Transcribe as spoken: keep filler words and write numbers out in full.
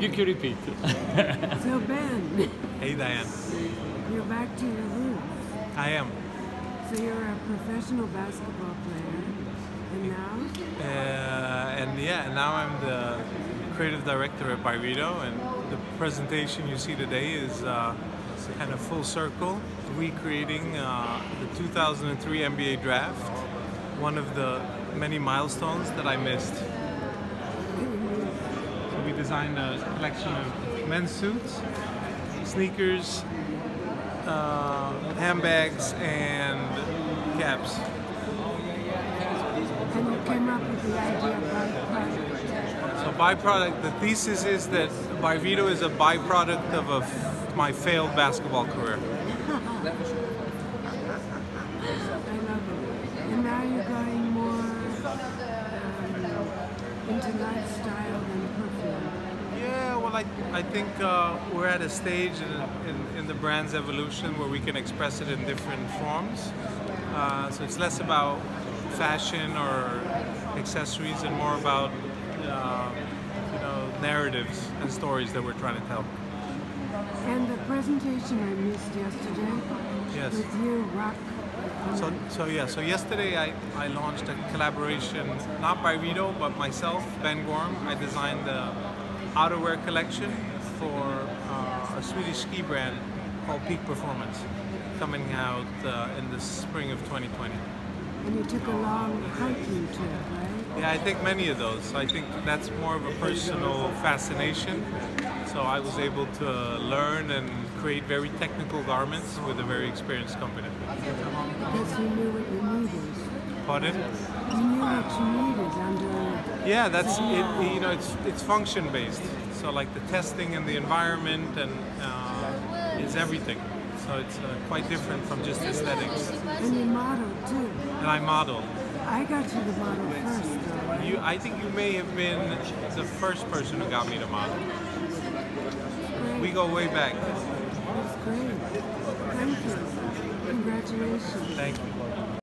You can repeat. So Ben. Hey Diane. You're back to your roots. I am. So you're a professional basketball player, and now? Uh, and yeah, now I'm the creative director at ByRedo, and the presentation you see today is uh, kind of full circle, recreating uh, the two thousand three N B A draft, one of the many milestones that I missed. We designed a collection of men's suits, sneakers, uh, handbags, and caps. And you came up with the idea of byproduct. So byproduct, the thesis is that ByRedo is a byproduct of a f my failed basketball career. I love it. And now you're going more um, into lifestyle than perfume. Yeah, well, I, I think uh, we're at a stage in, in, in the brand's evolution where we can express it in different forms. Uh, so it's less about fashion or accessories and more about uh, you know, narratives and stories that we're trying to tell. And the presentation I missed yesterday, yes, with you, Rock. So, so yeah, so yesterday I, I launched a collaboration, not ByRedo, but myself, Ben Gorham. I designed the outerwear collection for uh, a Swedish ski brand called Peak Performance, coming out uh, in the spring of twenty twenty. And you took a long hiking trip, right? Yeah, I take many of those. I think that's more of a personal fascination. So I was able to learn and create very technical garments with a very experienced company. Because you knew what you needed. Pardon? You knew what you needed under... Yeah, that's it, you know, it's it's function based. So like the testing and the environment and uh, is everything. So it's uh, quite different from just aesthetics. And you model too. And I model. I got you the model first. Though. You, I think you may have been the first person who got me to model. We go way back. That's great. Thank you. Congratulations. Thank you.